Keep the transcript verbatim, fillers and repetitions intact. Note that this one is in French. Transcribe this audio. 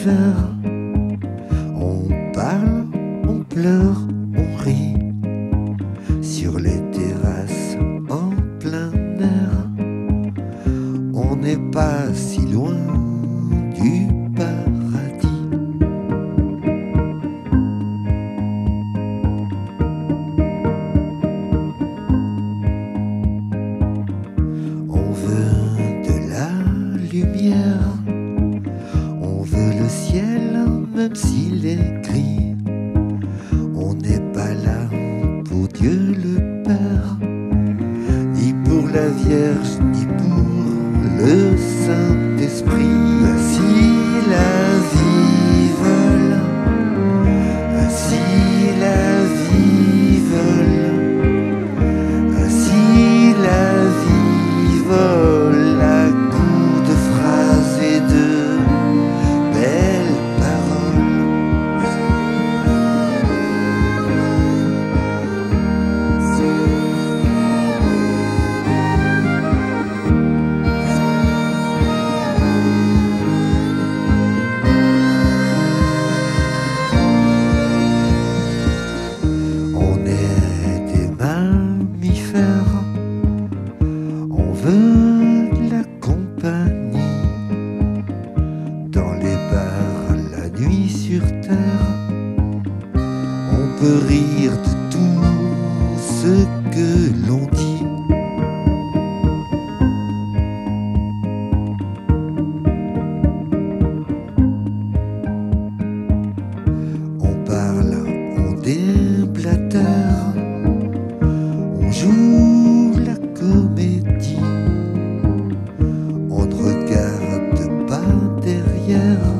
l'hiver. On parle, on pleure, on rit, sur les terrasses en plein air. On n'est pas si loin du paradis. On veut de la lumière, on veut le ciel même s'il est gris. On n'est pas là pour Dieu le Père, ni pour la Vierge, ni pour le Saint-Esprit. Ainsi la vie vole, ainsi la vie vole, ainsi la vie vole. On peut rire de tout ce que l'on dit. On parle, on déblatère, on joue la comédie, on ne regarde pas derrière.